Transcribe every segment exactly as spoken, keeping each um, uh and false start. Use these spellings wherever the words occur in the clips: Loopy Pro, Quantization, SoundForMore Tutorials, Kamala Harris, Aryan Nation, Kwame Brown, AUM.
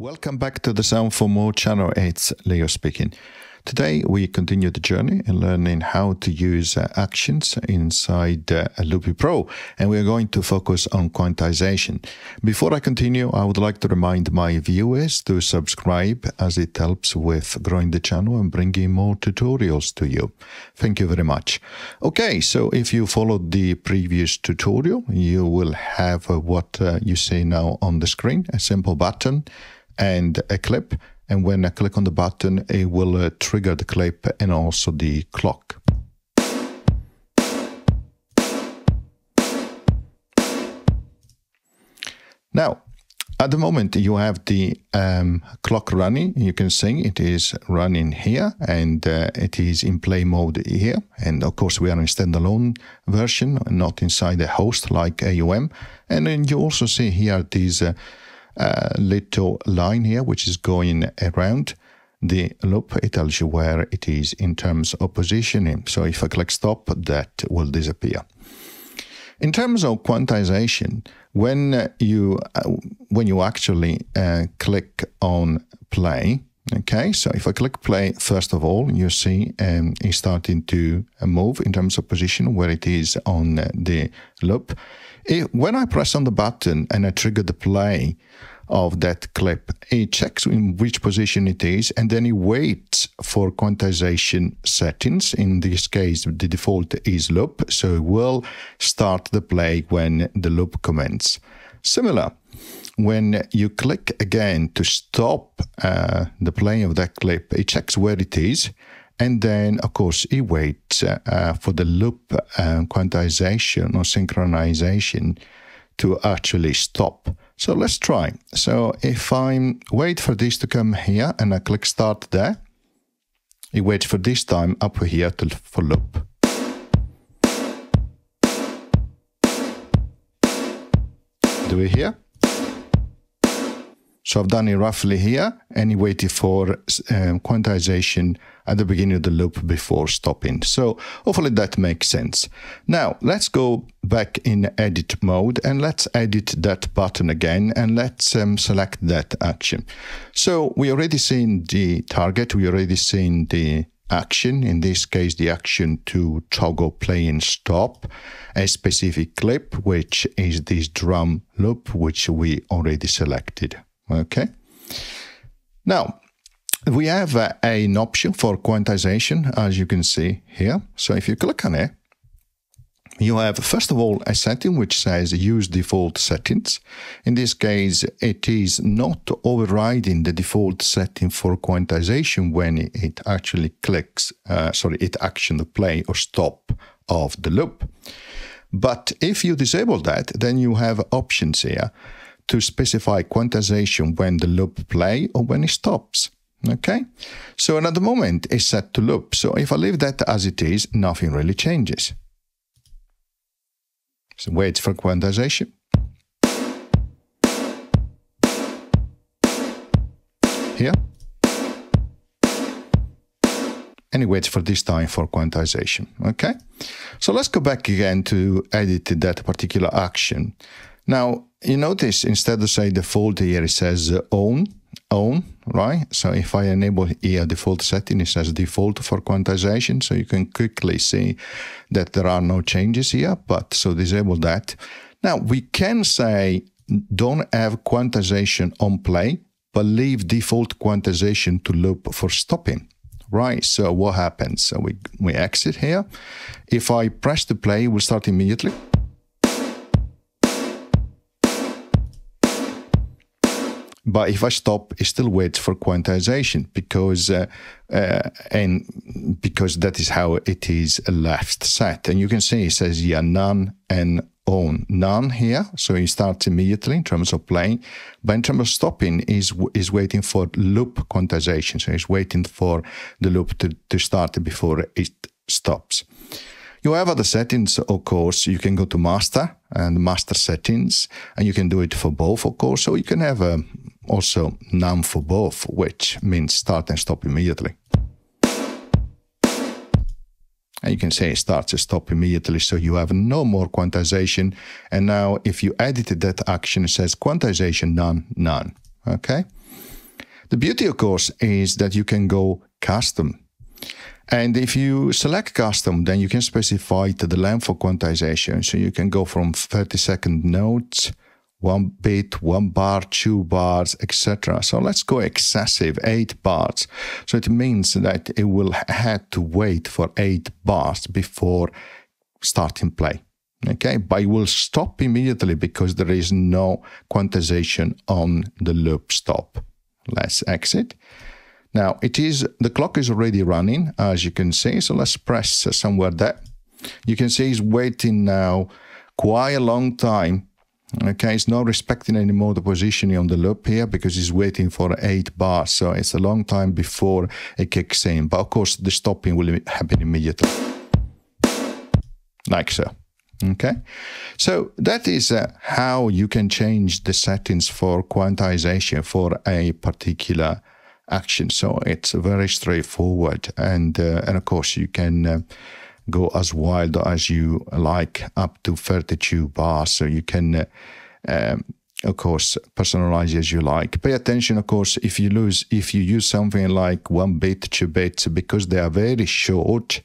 Welcome back to the Sound for More channel. It's Leo speaking. Today we continue the journey and learning how to use uh, actions inside uh, Loopy Pro, and we are going to focus on quantization. Before I continue, I would like to remind my viewers to subscribe, as it helps with growing the channel and bringing more tutorials to you. Thank you very much. Okay, so if you followed the previous tutorial, you will have uh, what uh, you see now on the screen, a simple button and a clip, and when I click on the button, it will uh, trigger the clip and also the clock. Now, at the moment you have the um, clock running. You can see it is running here, and uh, it is in play mode here. And of course we are in standalone version, not inside a host like A U M. And then you also see here these uh, Uh, little line here which is going around the loop. It tells you where it is in terms of positioning. So if I click stop, that will disappear. In terms of quantization, when you uh, when you actually uh, click on play, okay, so if I click play, first of all, you see um, it's starting to move in terms of position where it is on the loop. It, when I press on the button and I trigger the play of that clip, it checks in which position it is, and then it waits for quantization settings. In this case, the default is loop, so it will start the play when the loop commences. Similar, when you click again to stop uh, the play of that clip, it checks where it is, and then of course it waits uh, for the loop uh, quantization or synchronization to actually stop. So let's try. So if I wait for this to come here and I click start there, it waits for this time up here to, for loop. Do we hear? So I've done it roughly here, and it waited for um, quantization at the beginning of the loop before stopping. So hopefully that makes sense. Now let's go back in edit mode and let's edit that button again, and let's um, select that action. So we already seen the target, we already seen the action, in this case the action to toggle play and stop a specific clip, which is this drum loop which we already selected. Okay. Now, we have uh, an option for quantization, as you can see here. So if you click on it, you have, first of all, a setting which says use default settings. In this case, it is not overriding the default setting for quantization when it actually clicks, uh, sorry, it action the play or stop of the loop. But if you disable that, then you have options here to specify quantization when the loop play or when it stops. Okay, so and at the moment it's set to loop. So if I leave that as it is, nothing really changes. So wait for quantization. Here. And it waits for this time for quantization. Okay, so let's go back again to edit that particular action. Now, you notice instead of say default here, it says own, own, right? So if I enable here default setting, it says default for quantization. So you can quickly see that there are no changes here, but so disable that. Now we can say don't have quantization on play, but leave default quantization to loop for stopping. Right, so what happens? So we, we exit here. If I press the play, it will start immediately. But if I stop, it still waits for quantization because uh, uh, and because that is how it is left set. And you can see it says yeah, none and own, none here. So it starts immediately in terms of playing, but in terms of stopping is is waiting for loop quantization. So it's waiting for the loop to, to start before it stops. You have other settings, of course. You can go to master and master settings, and you can do it for both, of course. So you can have a also none for both, which means start and stop immediately. And you can say start and stop immediately, so you have no more quantization. And now if you edited that action, it says quantization none, none. Okay, The beauty, of course, is that you can go custom. And if you select custom, then you can specify the length for quantization. So you can go from thirty second notes, one bit, one bar, two bars, et cetera. So let's go excessive, eight bars. So it means that it will have to wait for eight bars before starting play. Okay, but it will stop immediately because there is no quantization on the loop stop. Let's exit. Now it is, the clock is already running, as you can see. So let's press somewhere there. You can see it's waiting now quite a long time. Okay, it's not respecting anymore the positioning on the loop here because it's waiting for eight bars. So it's a long time before it kicks in. But of course, the stopping will happen immediately. Like so. Okay, so that is uh, how you can change the settings for quantization for a particular action. So it's very straightforward. And, uh, and of course, you can... Uh, go as wild as you like, up to thirty-two bars. So you can, uh, um, of course, personalize as you like. Pay attention, of course, if you lose, if you use something like one bit, two bits, because they are very short,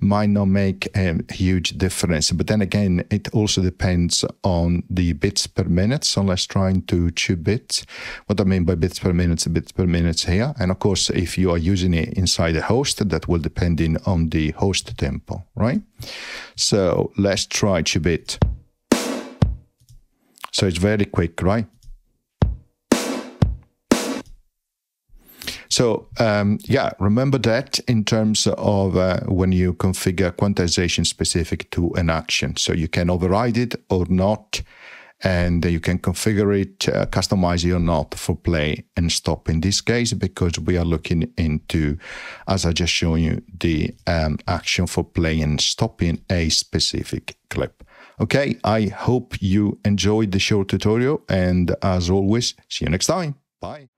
might not make a huge difference. But then again, it also depends on the bits per minute. So let's try and do two bits. What I mean by bits per minute, bits per minute here. And of course, if you are using it inside a host, that will depend on the host tempo, right? So let's try two bit. So it's very quick, right? So, um, yeah, remember that in terms of uh, when you configure quantization specific to an action. So you can override it or not, and you can configure it, uh, customize it or not for play and stop in this case, because we are looking into, as I just shown you, the um, action for play and stopping a specific clip. Okay, I hope you enjoyed the short tutorial, and as always, see you next time. Bye.